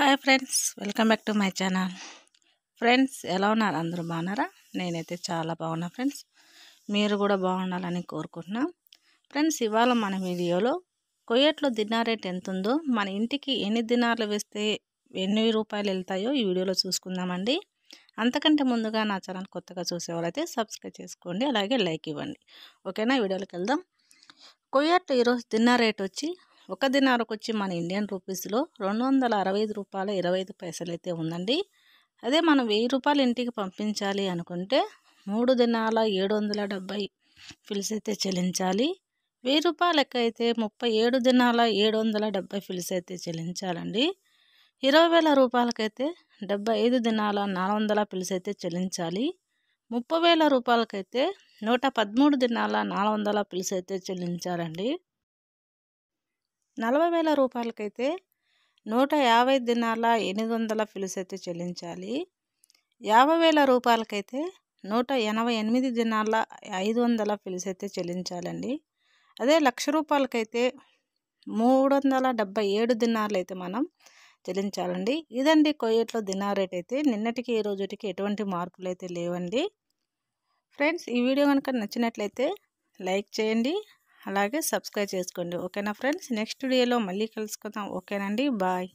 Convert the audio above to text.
Hi friends, welcome back to my channel. Friends, ఎలా ఉన్నారు? అందరూ బాగున్నారా? నేనైతే చాలా బాగున్నా ఫ్రెండ్స్. మీరు కూడా బాగుండాలని కోరుకుంటున్నా ఫ్రెండ్స్. ఇవాళ మన వీడియోలో కొయ్యట్లో దినార్ రేట్ ఎంత ఉందో, మన ఇంటికి ఎన్ని దినార్లు వేస్తే ఎన్ని రూపాయలు వెళ్తాయో ఈ వీడియోలో చూసుకుందామండి. అంతకంటే ముందుగా నా ఛానల్ కొత్తగా చూసేవారైతే సబ్స్క్రైబ్ చేసుకోండి, అలాగే లైక్ ఇవ్వండి. ఓకేనా, వీడియోలోకి వెళ్దాం. కొయ్యట్లో ఈరోజు దినార్ రేట్ వచ్చి ఒక దినార్కు వచ్చి మన ఇండియన్ రూపీస్లో 265.25 రూపాయలు అయితే ఉందండి. అదే మనం 1000 రూపాయలు ఇంటికి పంపించాలి అనుకుంటే 3 దినాల 770 ఫిల్స్ అయితే చెల్లించాలి. 1000 రూపాయలకి అయితే 37 దినాల 770 ఫిల్స్ అయితే చెల్లించాలండి. 20,000 రూపాయలకైతే 75 దినాల 400 ఫిల్స్ అయితే చెల్లించాలి. 30,000 రూపాయలకైతే 113 దినాల 400 ఫిల్స్ అయితే చెల్లించాలండి. 40,000 రూపాయలకైతే 150 దినాల 800 ఫిల్స్ అయితే చెల్లించాలి. 50,000 రూపాయలకైతే 188 దినాల 500 ఫిల్స్ అయితే చెల్లించాలండి. అదే 1,00,000 రూపాయలకైతే 377 దినార్లు అయితే మనం చెల్లించాలండి. ఇదండి కొయ్యట్లో దినార్ రేట్. అయితే నిన్నటికి ఈ రోజుకి ఎటువంటి మార్పులు అయితే లేవండి ఫ్రెండ్స్. ఈ వీడియో కనుక నచ్చినట్లయితే లైక్ చేయండి, అలాగే సబ్స్క్రైబ్ చేసుకోండి. ఓకేనా ఫ్రెండ్స్, నెక్స్ట్ వీడియోలో మళ్ళీ కలుసుకుందాం. ఓకేనండి, బాయ్.